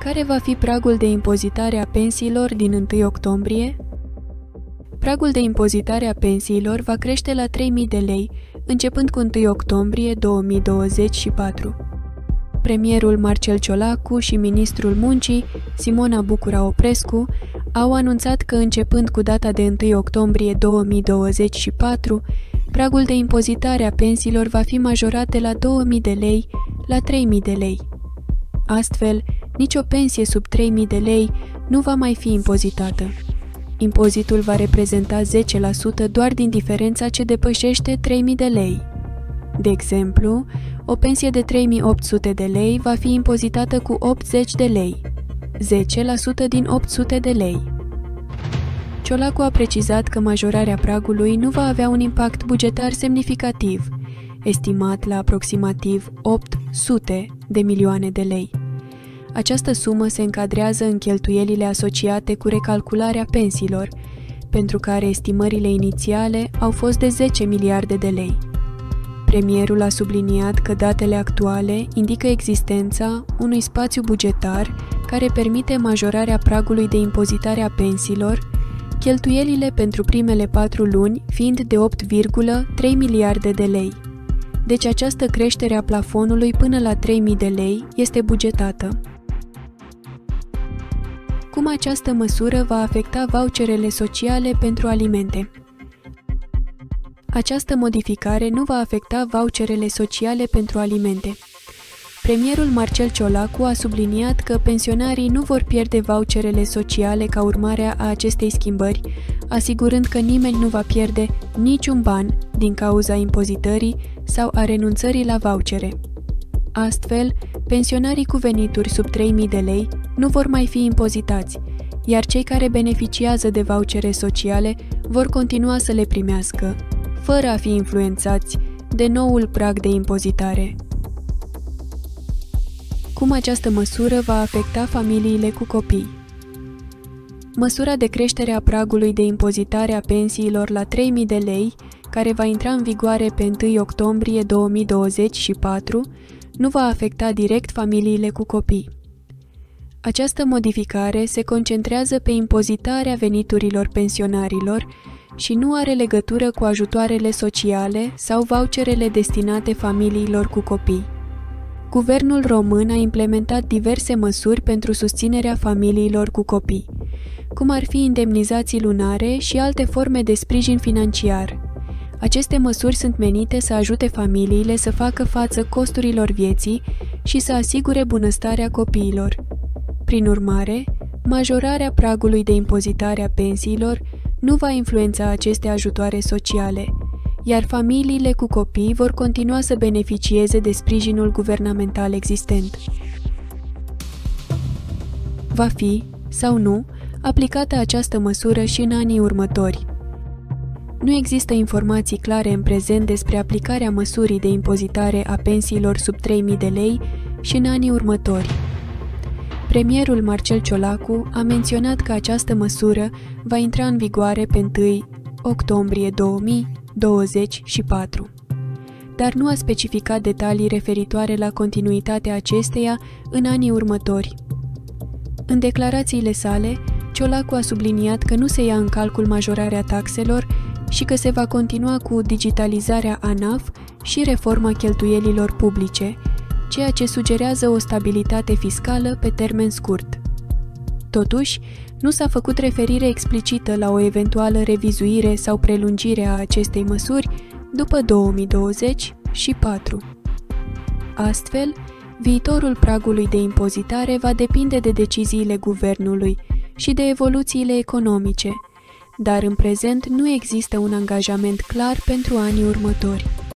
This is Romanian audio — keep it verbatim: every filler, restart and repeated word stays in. Care va fi pragul de impozitare a pensiilor din întâi octombrie? Pragul de impozitare a pensiilor va crește la trei mii de lei, începând cu întâi octombrie două mii douăzeci și patru. Premierul Marcel Ciolacu și ministrul muncii, Simona Bucura Oprescu, au anunțat că începând cu data de întâi octombrie două mii douăzeci și patru, pragul de impozitare a pensiilor va fi majorat de la două mii de lei la trei mii de lei. Astfel, nicio pensie sub trei mii de lei nu va mai fi impozitată. Impozitul va reprezenta zece la sută doar din diferența ce depășește trei mii de lei. De exemplu, o pensie de trei mii opt sute de lei va fi impozitată cu optzeci de lei, zece la sută din opt sute de lei. Ciolacu a precizat că majorarea pragului nu va avea un impact bugetar semnificativ, estimat la aproximativ opt sute de milioane de lei. Această sumă se încadrează în cheltuielile asociate cu recalcularea pensiilor, pentru care estimările inițiale au fost de zece miliarde de lei. Premierul a subliniat că datele actuale indică existența unui spațiu bugetar care permite majorarea pragului de impozitare a pensiilor, cheltuielile pentru primele patru luni fiind de opt virgulă trei miliarde de lei. Deci această creștere a plafonului până la trei mii de lei este bugetată. Cum această măsură va afecta voucherele sociale pentru alimente? Această modificare nu va afecta voucherele sociale pentru alimente. Premierul Marcel Ciolacu a subliniat că pensionarii nu vor pierde voucherele sociale ca urmare a acestei schimbări, asigurând că nimeni nu va pierde niciun ban din cauza impozitării sau a renunțării la vouchere. Astfel, pensionarii cu venituri sub trei mii de lei nu vor mai fi impozitați, iar cei care beneficiază de vouchere sociale vor continua să le primească, fără a fi influențați de noul prag de impozitare. Cum această măsură va afecta familiile cu copii? Măsura de creștere a pragului de impozitare a pensiilor la trei mii de lei, care va intra în vigoare pe întâi octombrie două mii douăzeci și patru, nu va afecta direct familiile cu copii. Această modificare se concentrează pe impozitarea veniturilor pensionarilor și nu are legătură cu ajutoarele sociale sau voucherele destinate familiilor cu copii. Guvernul român a implementat diverse măsuri pentru susținerea familiilor cu copii, cum ar fi indemnizații lunare și alte forme de sprijin financiar. Aceste măsuri sunt menite să ajute familiile să facă față costurilor vieții și să asigure bunăstarea copiilor. Prin urmare, majorarea pragului de impozitare a pensiilor nu va influența aceste ajutoare sociale, iar familiile cu copii vor continua să beneficieze de sprijinul guvernamental existent. Va fi, sau nu, aplicată această măsură și în anii următori. Nu există informații clare în prezent despre aplicarea măsurii de impozitare a pensiilor sub trei mii de lei și în anii următori. Premierul Marcel Ciolacu a menționat că această măsură va intra în vigoare pe întâi octombrie două mii douăzeci și patru, dar nu a specificat detalii referitoare la continuitatea acesteia în anii următori. În declarațiile sale, Ciolacu a subliniat că nu se ia în calcul majorarea taxelor și că se va continua cu digitalizarea ANAF și reforma cheltuielilor publice, ceea ce sugerează o stabilitate fiscală pe termen scurt. Totuși, nu s-a făcut referire explicită la o eventuală revizuire sau prelungire a acestei măsuri după două mii douăzeci și patru. Astfel, viitorul pragului de impozitare va depinde de deciziile guvernului și de evoluțiile economice, dar în prezent nu există un angajament clar pentru anii următori.